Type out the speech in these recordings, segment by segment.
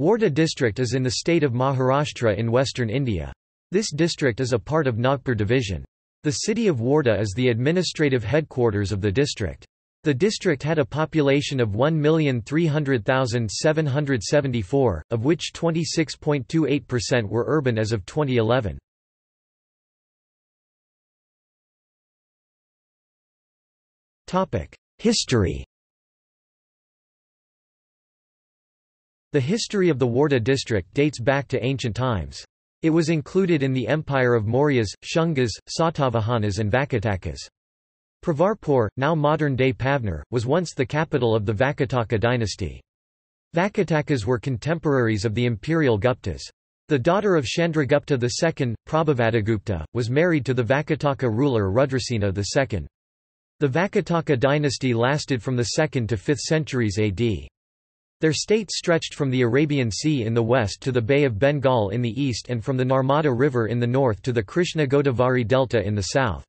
Wardha district is in the state of Maharashtra in western India. This district is a part of Nagpur division. The city of Wardha is the administrative headquarters of the district. The district had a population of 1,300,774, of which 26.28% were urban as of 2011. History. The history of the Wardha district dates back to ancient times. It was included in the empire of Mauryas, Shungas, Satavahanas and Vakatakas. Pravarpur, now modern-day Pavnar, was once the capital of the Vakataka dynasty. Vakatakas were contemporaries of the imperial Guptas. The daughter of Chandragupta II, Prabhavatigupta, was married to the Vakataka ruler Rudrasena II. The Vakataka dynasty lasted from the 2nd to 5th centuries AD. Their state stretched from the Arabian Sea in the west to the Bay of Bengal in the east and from the Narmada River in the north to the Krishna-Godavari delta in the south.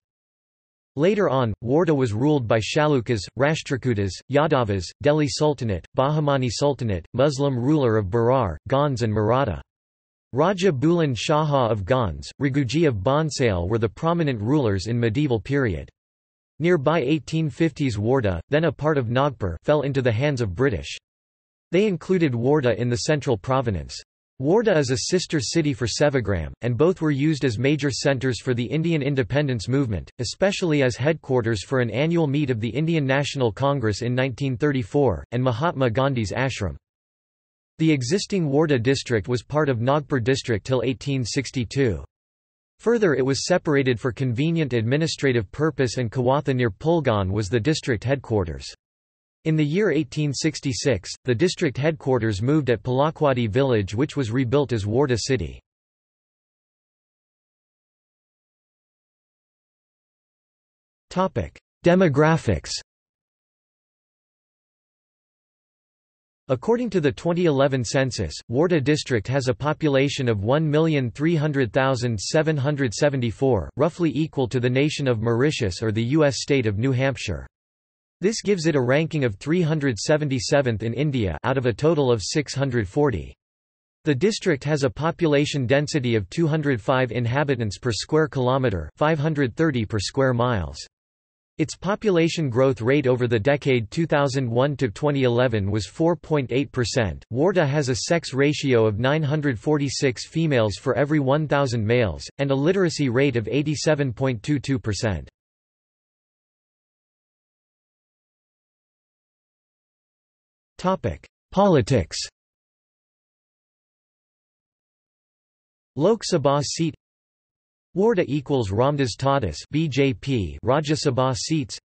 Later on, Wardha was ruled by Chalukyas, Rashtrakutas, Yadavas, Delhi Sultanate, Bahamani Sultanate, Muslim ruler of Berar, Ghans and Maratha. Raja Buland Shaha of Ghans, Raghuji of Bonsail were the prominent rulers in medieval period. Nearby 1850s Wardha, then a part of Nagpur, fell into the hands of British. They included Wardha in the central province. Wardha is a sister city for Sevagram, and both were used as major centres for the Indian independence movement, especially as headquarters for an annual meet of the Indian National Congress in 1934, and Mahatma Gandhi's ashram. The existing Wardha district was part of Nagpur district till 1862. Further, it was separated for convenient administrative purpose, and Kawatha near Pulgaon was the district headquarters. In the year 1866, the district headquarters moved at Palakwadi village, which was rebuilt as Wardha city. Demographics. According to the 2011 census, Wardha district has a population of 1,300,774, roughly equal to the nation of Mauritius or the U.S. state of New Hampshire. This gives it a ranking of 377th in India out of a total of 640. The district has a population density of 205 inhabitants per square kilometre, 530 per square miles. Its population growth rate over the decade 2001 to 2011 was 4.8%. Wardha has a sex ratio of 946 females for every 1,000 males, and a literacy rate of 87.22%. Topic: Politics. Lok Sabha seat. Wardha equals Ramdas Tadas (BJP) Rajya Sabha seats.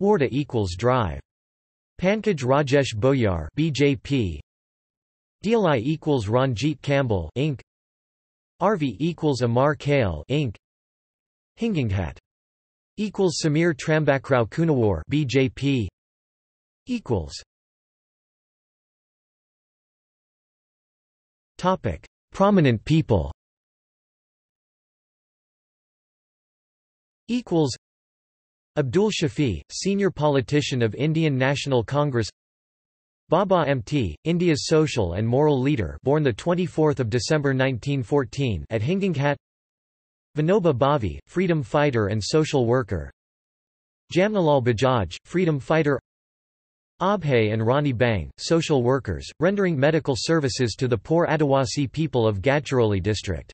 Wardha equals Drive. Pankaj Rajesh Boyar (BJP). DLI equals Ranjit Campbell Inc. RV equals Amar Kale Inc. Hinganghat equals Samir Trambakrao Kunawar (BJP) equals. Topic: Prominent people. Equals: Abdul Shafi, senior politician of Indian National Congress. Baba Amti, India's social and moral leader, born the 24th of December 1914 at Hinganghat. Vinoba Bhavi, freedom fighter and social worker. Jamnalal Bajaj, freedom fighter. Abhay and Rani Bang, social workers, rendering medical services to the poor Adivasi people of Gadchiroli district.